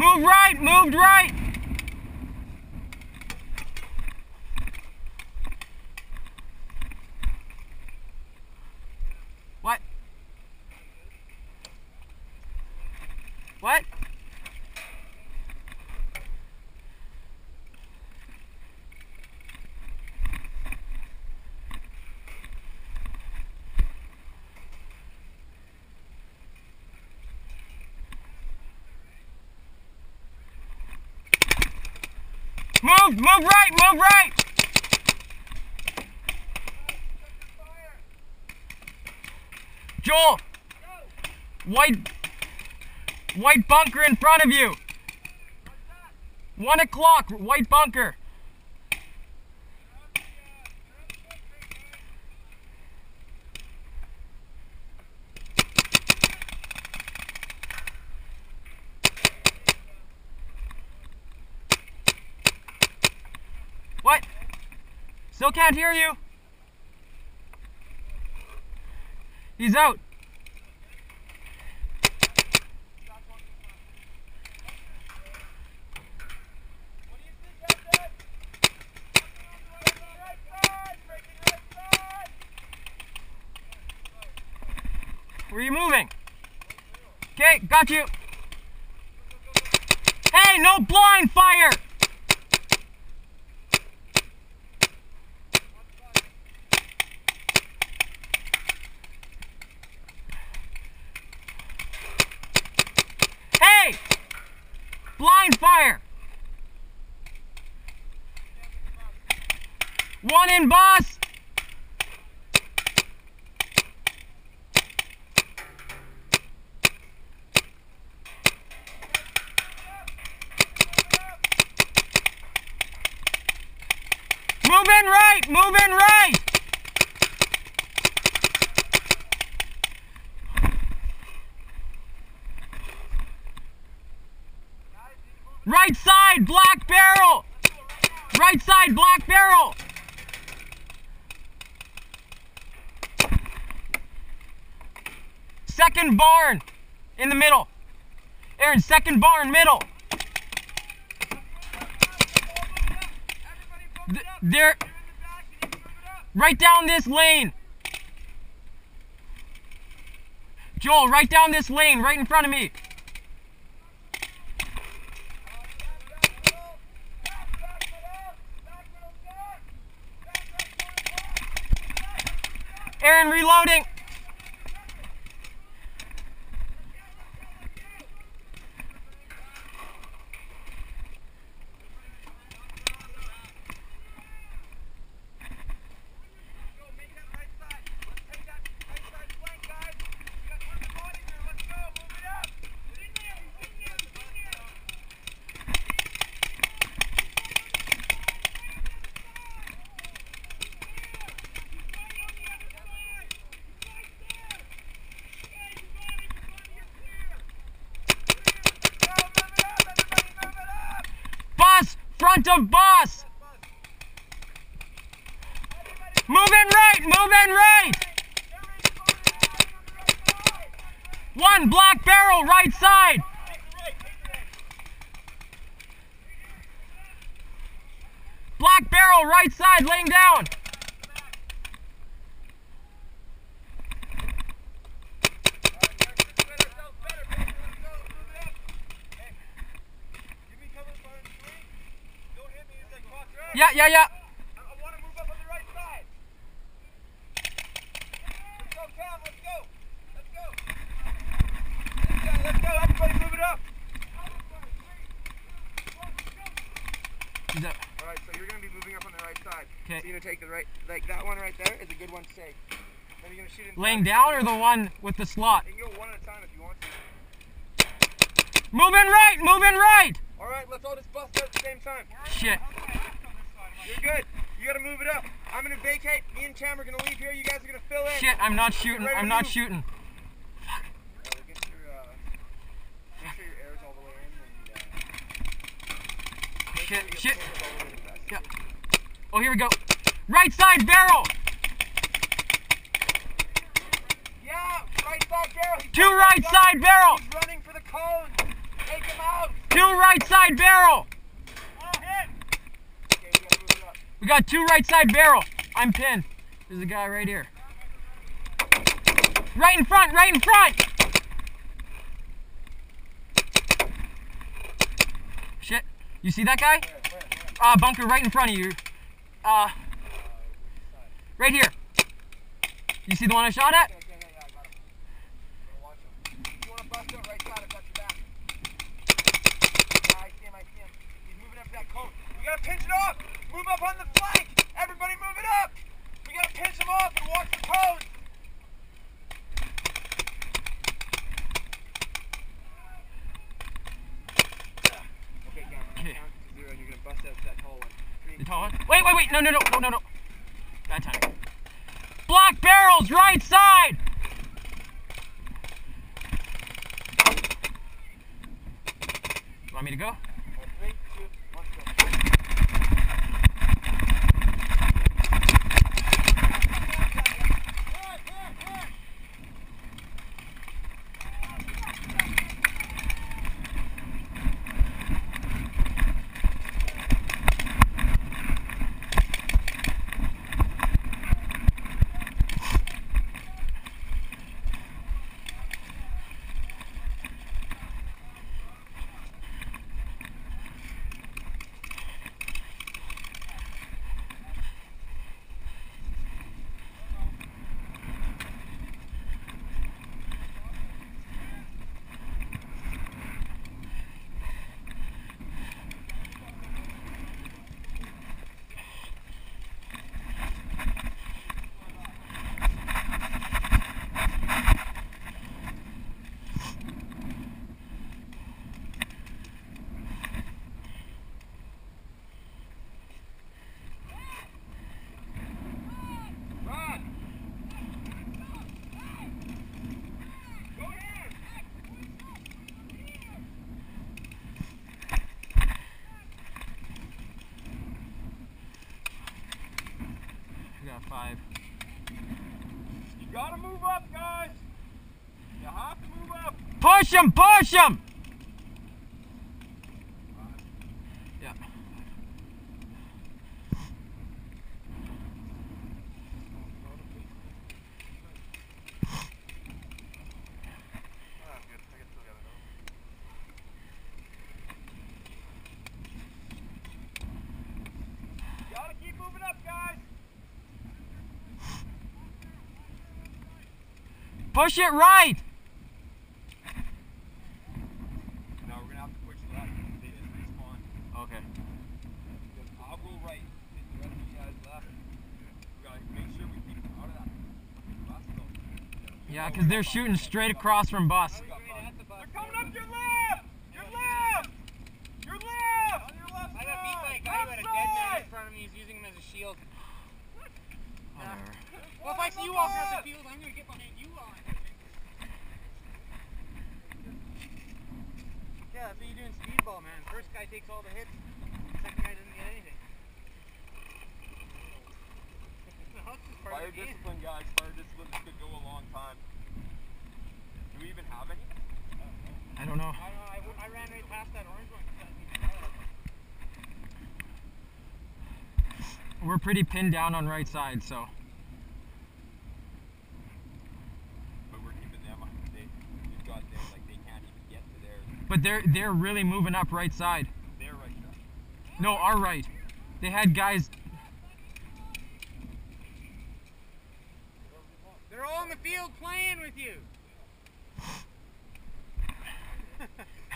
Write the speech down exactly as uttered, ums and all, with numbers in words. Moved right, moved right. What? What? Move, move right, move right. Joel, white, white bunker in front of you. One o'clock, white bunker. What? Still can't hear you. He's out. Where are you moving? Okay, got you. Hey, no blind fire. Blind fire. One in, boss. Move in right, move in right. Right side, black barrel! Right side, black barrel! Second barn in the middle. Aaron, second barn, middle. They're right down this lane. Joel, right down this lane, right in front of me. Aaron, reloading. Front of boss. Move in right, move in right. One black barrel, right side. Black barrel, right side, laying down. Yeah, yeah, yeah. I, I want to move up on the right side. Let's go, Cal, let's go. Let's go. Let's go, let's go. Everybody move it up. All right, so you're going to be moving up on the right side. Okay. So you're going to take the right, like that one right there is a good one to take. Then you're going to shoot in. Laying down or the one with the slot? You can go one at a time if you want to. Move in right, move in right. All right, let's all just bust up at the same time. Shit. You're good. You gotta move it up. I'm gonna vacate. Me and Cam are gonna leave here. You guys are gonna fill in. Shit, I'm not shooting. I'm not move. shooting. Fuck. Uh, get your, uh, make sure your air's all the way in. And, uh, shit, sure shit. Yeah. Oh, here we go. Right side barrel. Yeah, right side barrel. He's Two right side barrel. He's running for the cone. Take him out. Two side barrel. We got two right side barrel. I'm pinned. There's a guy right here. Right in front, right in front. Shit. You see that guy? Uh, bunker right in front of you. Uh, right here. You see the one I shot at? Move up on the flank! Everybody move it up! We gotta pinch them off and walk the coast! Okay, Cameron, okay. Count to zero and you're gonna bust out that tall one. Three, the tall one? Wait, wait, wait! No, no, no, no, no, no! Bad time. Block barrels, right side! You want me to go? Five. You gotta move up, guys. You have to move up. Push him, push him. Yeah. You gotta keep moving up, guys. Push it right! No, we're gonna have to push it left because they didn't respawn. Okay. I'll go right. The enemy has left. We gotta make sure we keep them out of that. Yeah, because they're shooting straight across from bus. They're coming up your left! Your left! Your left! Your left! I got beat by a guy who had a dead man in front of me. He's using him as a shield. Whatever. Well, if I see you walking out the field, I'm gonna get behind you on. Yeah, that's what you do in speedball, man. First guy takes all the hits, second guy doesn't get anything. Fire discipline, guys. Fire discipline. This could go a long time. Do we even have any? I don't know. I don't know. I, I ran right past that orange one. We're pretty pinned down on right side, so. But they're they're really moving up right side. Their right side. No, our right. They had guys. They're all in the field playing with you.